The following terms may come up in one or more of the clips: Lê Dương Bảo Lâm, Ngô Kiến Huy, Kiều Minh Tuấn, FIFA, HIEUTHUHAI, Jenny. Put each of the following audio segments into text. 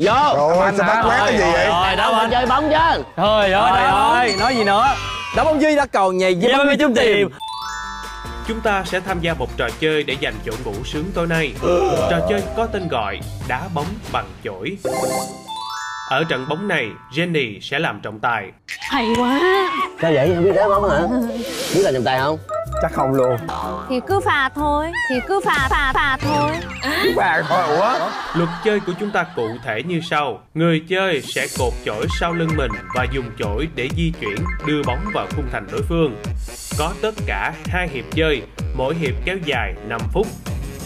Vô. Rồi sao bắt quán cái gì vậy? Rồi đó mình chơi bóng chứ. Trời ơi, nói gì nữa. Đá bóng dưới đá cầu nhầy với bóng với chúng tìm. Chúng ta sẽ tham gia một trò chơi để giành chỗ ngủ sướng tối nay. Trò chơi có tên gọi đá bóng bằng chổi. Ở trận bóng này, Jenny sẽ làm trọng tài. Hay quá. Sao vậy? Không biết đá bóng hả? Biết làm trọng tài không? Chắc không luôn. Thì cứ phạt thôi. Ủa? Luật chơi của chúng ta cụ thể như sau. Người chơi sẽ cột chổi sau lưng mình và dùng chổi để di chuyển, đưa bóng vào khung thành đối phương. Có tất cả 2 hiệp chơi, mỗi hiệp kéo dài 5 phút.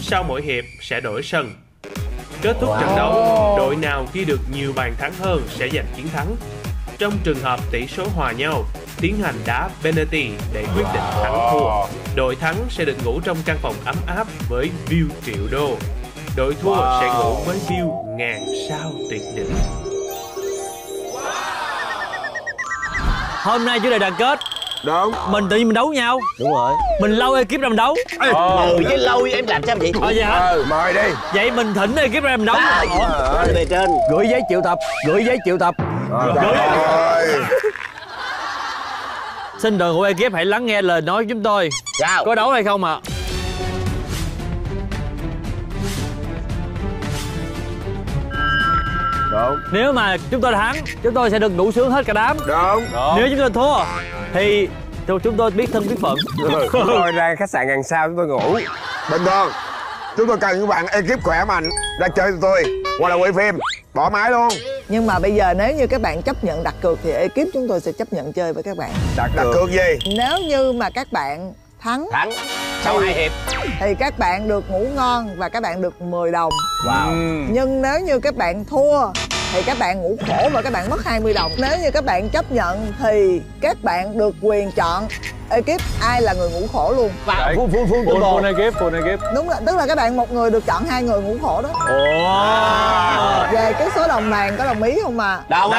Sau mỗi hiệp sẽ đổi sân. Kết thúc trận đấu, đội nào ghi được nhiều bàn thắng hơn sẽ giành chiến thắng. Trong trường hợp tỷ số hòa nhau, tiến hành đá penalty để quyết định thắng thua. Đội thắng sẽ được ngủ trong căn phòng ấm áp với view triệu đô. Đội thua sẽ ngủ với view ngàn sao tuyệt đỉnh. Hôm nay chủ đề đoàn kết. Đúng. Mình tự nhiên mình đấu nhau. Đúng rồi. Mình lâu ekip ra mình đấu. Ê, mời với lâu em làm sao vậy? Vậy hả? Mời đi. Vậy mình thỉnh ekip ra mình đấu. Về trên. Gửi giấy triệu tập. Xin đội ngũ ekip hãy lắng nghe lời nói của chúng tôi. Chào. Có đấu hay không ạ? Đúng. Nếu mà chúng tôi thắng, chúng tôi sẽ được ngủ sướng hết cả đám. Đúng. Nếu chúng tôi thua thì chúng tôi biết thân biết phận. Chúng tôi ra khách sạn ngàn sao chúng tôi ngủ. Bình thường. Chúng tôi cần những bạn ekip khỏe mạnh ra chơi tụi tôi, hoặc là quay phim, bỏ máy luôn. Nhưng mà bây giờ nếu như các bạn chấp nhận đặt cược thì ekip chúng tôi sẽ chấp nhận chơi với các bạn. Đặt cược gì? Nếu như mà các bạn thắng sau 2 hiệp thì các bạn được ngủ ngon và các bạn được 10 đồng. Wow. Nhưng nếu như các bạn thua thì các bạn ngủ khổ và các bạn mất 20 đồng. Nếu như các bạn chấp nhận thì các bạn được quyền chọn ekip ai là người ngủ khổ luôn. Và full ekip. Đúng rồi, tức là các bạn một người được chọn 2 người ngủ khổ đó. Về cái số đồng bàn có đồng ý không mà? Đồng ý.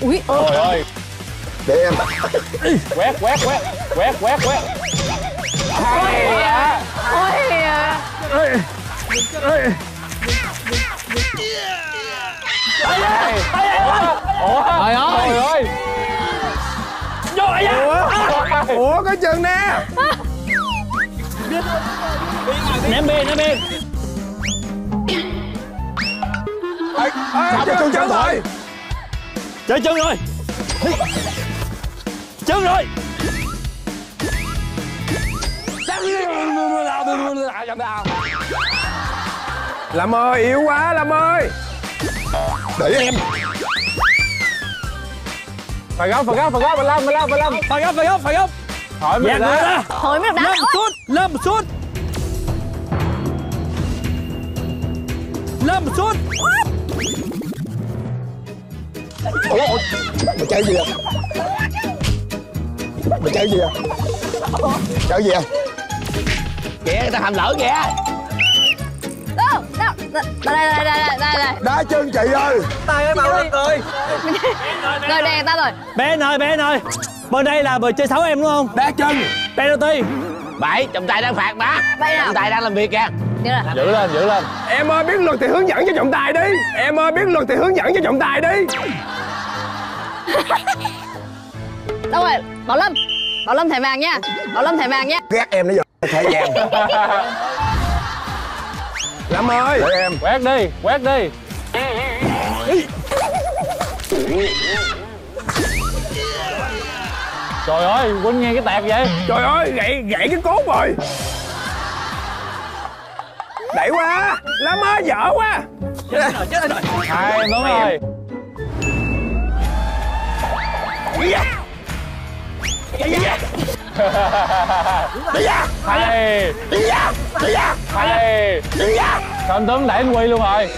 Ui. Trời ơi. Để em. Quét. Ôi. Ủa có chừng nè. Ném bên. Trời ơi. Chân rồi. Lâm ơi, yếu quá Lâm ơi. Để em. Phải góc Lâm. Phải góc. Thôi mới đá. Lâm sút. Ủa, mày chơi gì vậy? Chơi gì vậy? Kìa, người ta làm lỡ kìa. Đây. Đá chân chị ơi. Tay ơi, màu lên cười. Rồi, đèn ta rồi. Bé ơi. Bên đây là bờ chơi 6 em đúng không? Đá chân. Penalty. Bảy, trọng tài đang phạt má. Trọng tài đang làm việc kìa. Giữ lên. Em ơi biết luật thì hướng dẫn cho trọng tài đi. Đâu rồi, Bảo Lâm thẻ vàng nha. Ghét em nó vô thẻ vàng. Lâm ơi. Để em. Quét đi. Trời ơi, quên nghe cái tẹt vậy. Trời ơi, gãy cái cốt rồi. Đẩy quá! Lắm ơi, dở quá! Chết rồi! Đúng rồi! Đi ra! Sao anh Tuấn đẩy anh Huy luôn rồi?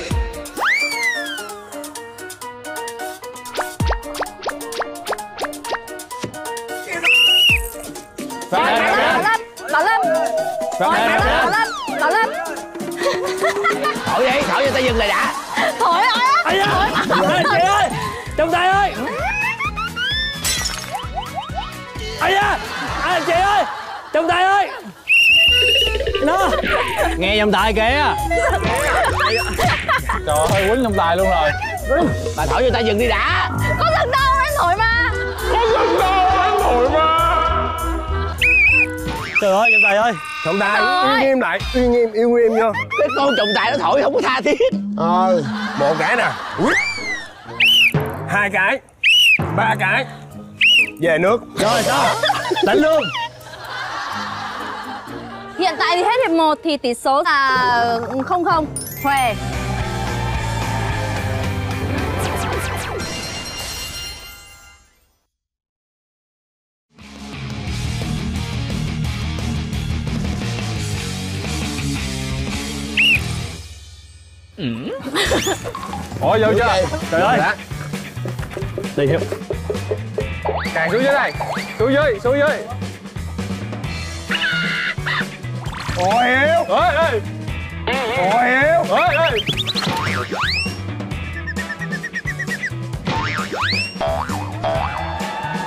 Bảo Lâm! Thổi vô ta dừng lại đã. Thổi ơi. Trọng tài ơi. Trọng Tài ơi. Nó nghe Trọng Tài kìa. Trời ơi, quýnh Trọng Tài luôn rồi. Bà thổi cho ta dừng đi đã. Có dừng đâu, em thổi mà. Có dừng đâu, em thổi mà. Trời ơi, Trọng Tài ơi. Trọng Tài, uy nghiêm lại, uy nghiêm, yêu nghiêm vô. Cái con Trọng Tài nó thổi không có tha thiết. Một cái nè, hai cái, ba cái, về nước. Rồi sao? Đánh luôn. Hiện tại thì hết hiệp 1 thì tỷ số là 0-0. Huề. Ủa vô chưa? Trời ơi. Đi hiệp. Càng xuống dưới này. Xuống dưới, xuống dưới. Ồ Hiếu. Ê. Ồ Hiếu. Ê.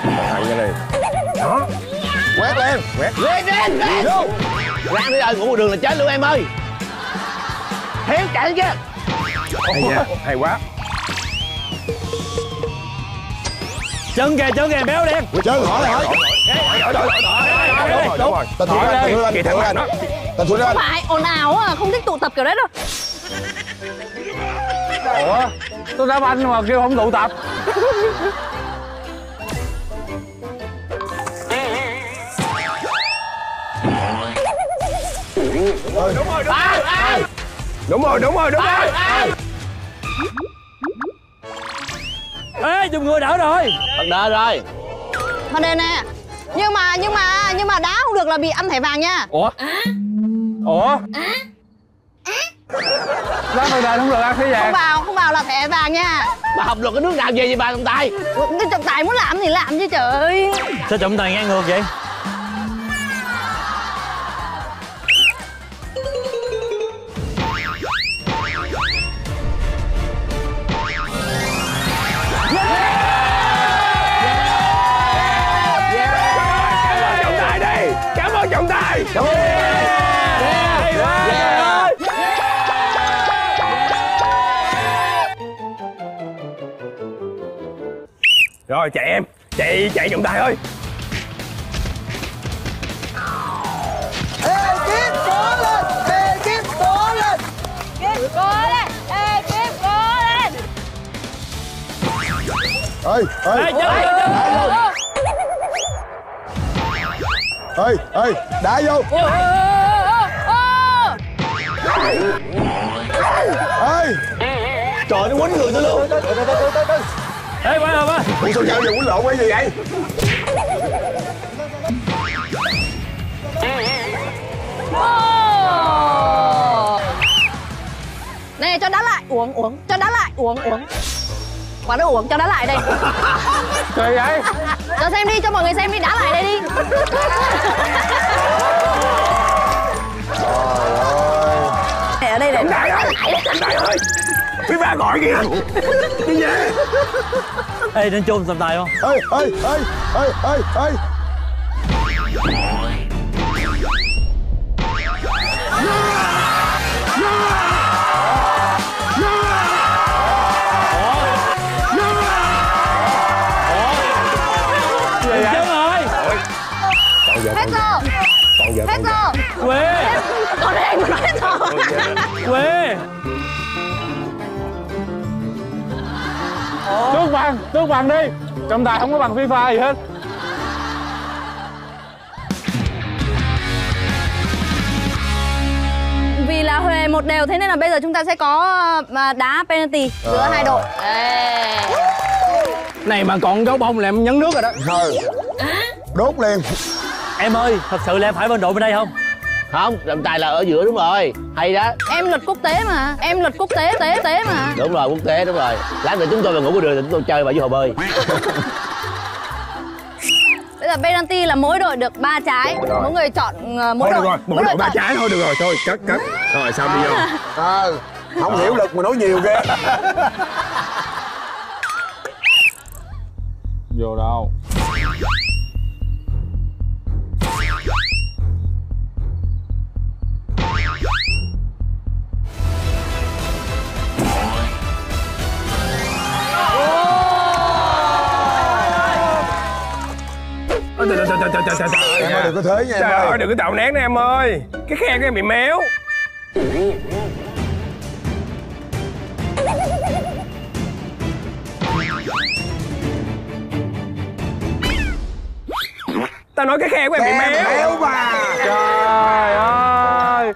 Hay ra đây. Đó. Quét lên, quét. Lên lên lên. Ra đi ơi, ngủ một đường là chết luôn em ơi. Hiếu chạy chứ. Hay nha, hay quá. Chân kìa béo đen. Chân hỏi lại hỏi. Đúng rồi. Tên xuống lên, tên xuống lên. Tên xuống lên. Không phải, ồn ào à, không thích tụ tập kiểu đấy đâu. Ủa, tôi đá banh mà kêu không tụ tập. Đúng rồi. Ê, dùng người đỡ rồi. Bạn đỡ rồi. Thôi đây nè. Nhưng mà đá không được là bị ăn thẻ vàng nha. Ủa? Đá thẻ vàng không được ăn thẻ vàng. Không vào là thẻ vàng nha. Bà học được cái nước nào về vậy bà Trọng Tài? Cái Trọng Tài muốn làm thì làm chứ trời ơi. Sao Trọng Tài ngang ngược vậy? Rồi chạy em, chạy Trọng Tài ơi. Ekip cố lên. Ê, đá vô. Ê. Trời nó quấn người tôi luôn. Tới. Ê, qua. Ủa sao giao giờ quýnh lộn cái gì vậy? Này cho đá lại, uống, cho đá lại, uống. Quả nó uống cho đá lại đây. Trời vậy? Giờ xem đi, cho mọi người xem đi, đá lại đây đi. Trời ơi. Ở đây để đá lại. Đá ơi. Mấy ba gọi kìa. Đi về. Ê, nên chôn Trọng Tài không? Ê. Hết giờ. Quê. Còn đây mà nói hết giờ. Quê. Tước bằng đi. Trọng Tài không có bằng FIFA gì hết. Vì là Huề 1-0, thế nên là bây giờ chúng ta sẽ có đá penalty giữa hai đội. Này mà còn gấu bông là em nhấn nước rồi đó. Rồi. Đốt liền. Em ơi, thật sự là em phải bên đội bên đây không? Không, Trọng Tài là ở giữa đúng rồi. Hay đó. Em luật quốc tế mà. Em luật quốc tế mà. Đúng rồi, quốc tế đúng rồi. Lát nữa chúng tôi vào ngủ của đường thì chúng tôi chơi vào với hồ bơi. Bây giờ penalty là mỗi đội được 3 trái. Mỗi người chọn mỗi thôi, đội. Mỗi đội 3 trái thôi được rồi. Thôi, cắt. Rồi sao đi vô. Không hiểu lực mà nói nhiều ghê. Vô đâu. Em ơi đừng có thế nha em. Trời ơi đừng có tạo nén nè em ơi. Cái khen của em bị méo. Tao nói cái khe của em bị méo. Méo mà. Trời ơi.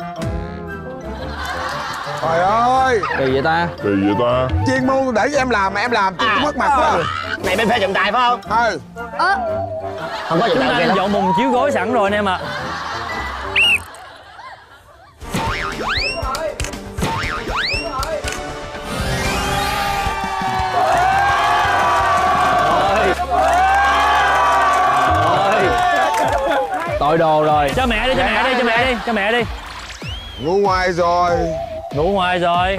Trời ơi. Kỳ vậy ta. Kỳ vậy ta. Chuyên môn để em làm mà em làm tôi cũng mất mặt quá. Này bên phe trọng tài phải không? Ừ. Không có trọng tài kìa. Chúng ta dọn mùng chiếu gối sẵn rồi anh em ạ. Tội đồ rồi. Cho mẹ đi, cho mẹ đi, cho mẹ đi, cho mẹ đi. Ngủ ngoài rồi. Ngủ ngoài rồi.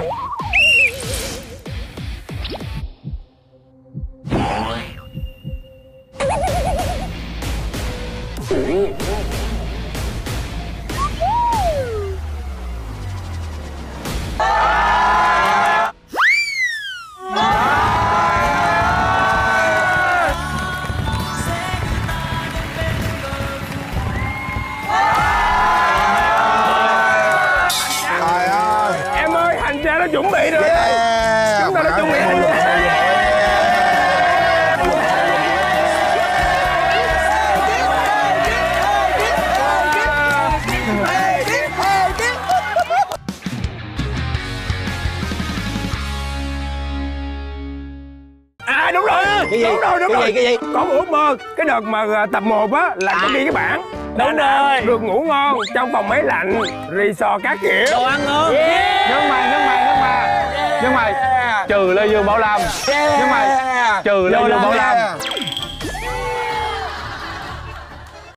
Đúng rồi. Con ước mơ cái đợt mà tập 1 á là con đi cái bảng. Đúng rồi. Được ngủ ngon trong phòng máy lạnh, resort các kiểu. Đồ ăn ngon. Nhưng mà trừ Lê Dương Bảo Lâm.